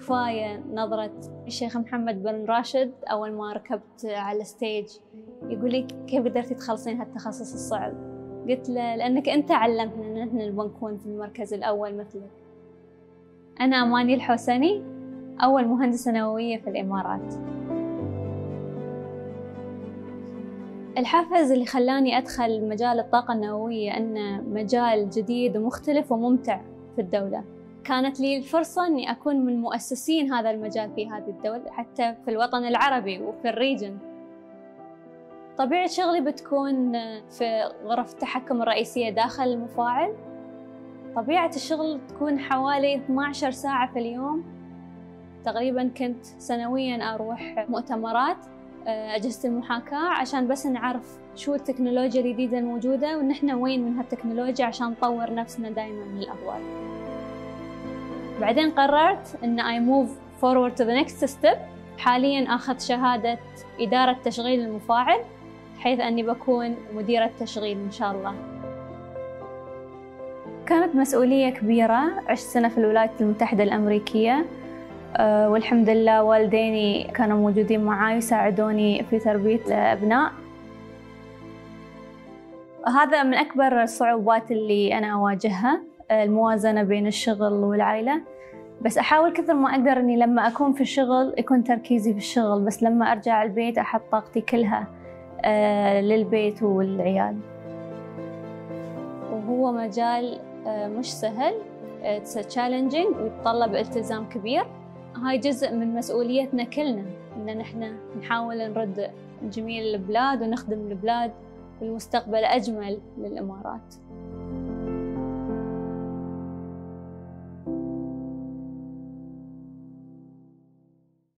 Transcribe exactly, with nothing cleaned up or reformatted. كفاية نظرة الشيخ محمد بن راشد أول ما ركبت على الستيج يقول لي كيف قدرتي تخلصين هالتخصص الصعب؟ قلت له لأنك أنت علمتنا أن نحن بنكون في المركز الأول مثلك. أنا أماني الحوسني، أول مهندسة نووية في الإمارات. الحافز اللي خلاني أدخل مجال الطاقة النووية أنه مجال جديد ومختلف وممتع في الدولة. كانت لي الفرصة أني أكون من مؤسسين هذا المجال في هذه الدولة، حتى في الوطن العربي وفي الريجن. طبيعة شغلي بتكون في غرف التحكم الرئيسية داخل المفاعل. طبيعة الشغل تكون حوالي اثنتي عشرة ساعة في اليوم. تقريباً كنت سنوياً أروح مؤتمرات أجهزة المحاكاة عشان بس نعرف شو التكنولوجيا الجديدة الموجودة ونحن وين من هالتكنولوجيا عشان نطور نفسنا دايماً من الأفضل. بعدين قررت أن I move forward to the next step. حالياً أخذ شهادة إدارة تشغيل المفاعل، حيث أني بكون مديرة تشغيل إن شاء الله. كانت مسؤولية كبيرة، عشت سنة في الولايات المتحدة الأمريكية، والحمد لله والديني كانوا موجودين معاي وساعدوني في تربية الأبناء. هذا من أكبر الصعوبات اللي أنا أواجهها، الموازنة بين الشغل والعائلة. بس أحاول كثر ما أقدر أني لما أكون في الشغل يكون تركيزي في الشغل، بس لما أرجع البيت أحط طاقتي كلها للبيت والعيال. وهو مجال مش سهل، It's challenging ويتطلب التزام كبير. هاي جزء من مسؤوليتنا كلنا، إن نحن نحاول نرد جميل البلاد ونخدم البلاد والمستقبل أجمل للإمارات.